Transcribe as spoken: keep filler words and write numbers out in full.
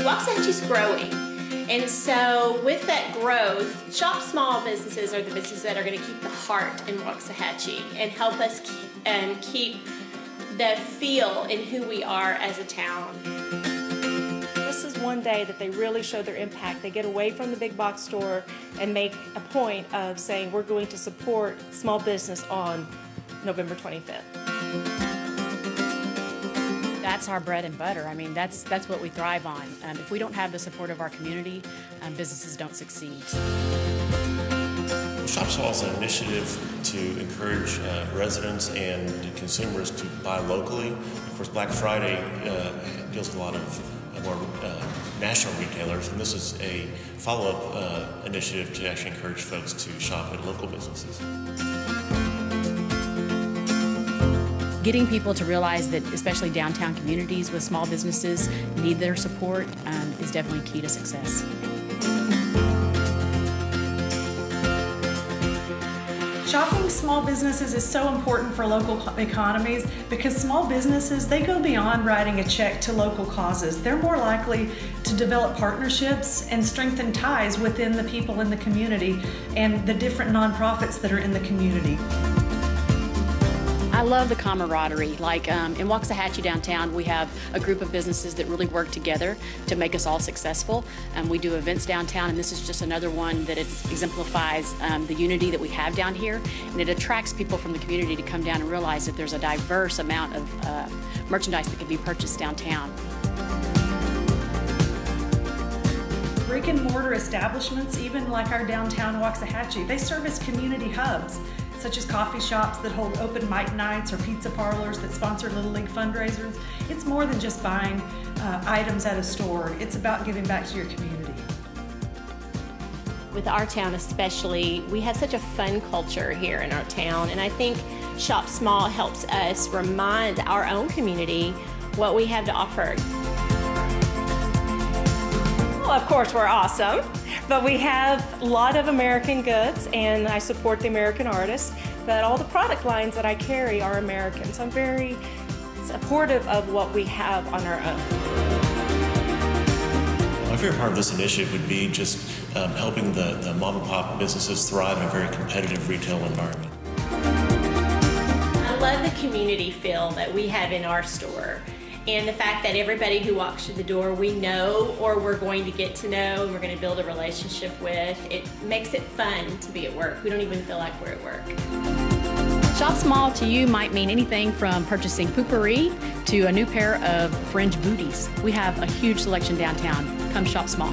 Waxahachie is growing, and so with that growth, Shop Small businesses are the businesses that are going to keep the heart in Waxahachie and help us keep, and keep the feel in who we are as a town. This is one day that they really show their impact. They get away from the big box store and make a point of saying we're going to support small business on November twenty-fifth. That's our bread and butter. I mean, that's that's what we thrive on. Um, if we don't have the support of our community, um, businesses don't succeed. Shop Small is an initiative to encourage uh, residents and consumers to buy locally. Of course, Black Friday uh, deals with a lot of uh, more uh, national retailers, and this is a follow-up uh, initiative to actually encourage folks to shop at local businesses. Getting people to realize that, especially downtown communities with small businesses, need their support um, is definitely key to success. Shopping small businesses is so important for local economies because small businesses, they go beyond writing a check to local causes. They're more likely to develop partnerships and strengthen ties within the people in the community and the different nonprofits that are in the community. I love the camaraderie. Like um, in Waxahachie downtown, we have a group of businesses that really work together to make us all successful. Um, we do events downtown, and this is just another one that it exemplifies um, the unity that we have down here, and it attracts people from the community to come down and realize that there's a diverse amount of uh, merchandise that can be purchased downtown. Brick and mortar establishments, even like our downtown Waxahachie, they serve as community hubs, such as coffee shops that hold open mic nights or pizza parlors that sponsor Little League fundraisers. It's more than just buying uh, items at a store. It's about giving back to your community. With our town especially, we have such a fun culture here in our town, and I think Shop Small helps us remind our own community what we have to offer. Well, of course we're awesome. But we have a lot of American goods, and I support the American artists, but all the product lines that I carry are American. So I'm very supportive of what we have on our own. My favorite part of this initiative would be just um, helping the, the mom and pop businesses thrive in a very competitive retail environment. I love the community feel that we have in our store. And the fact that everybody who walks through the door we know, or we're going to get to know, and we're going to build a relationship with, it makes it fun to be at work. We don't even feel like we're at work. Shop Small to you might mean anything from purchasing Poo-Pourri to a new pair of fringe booties. We have a huge selection downtown. Come Shop Small.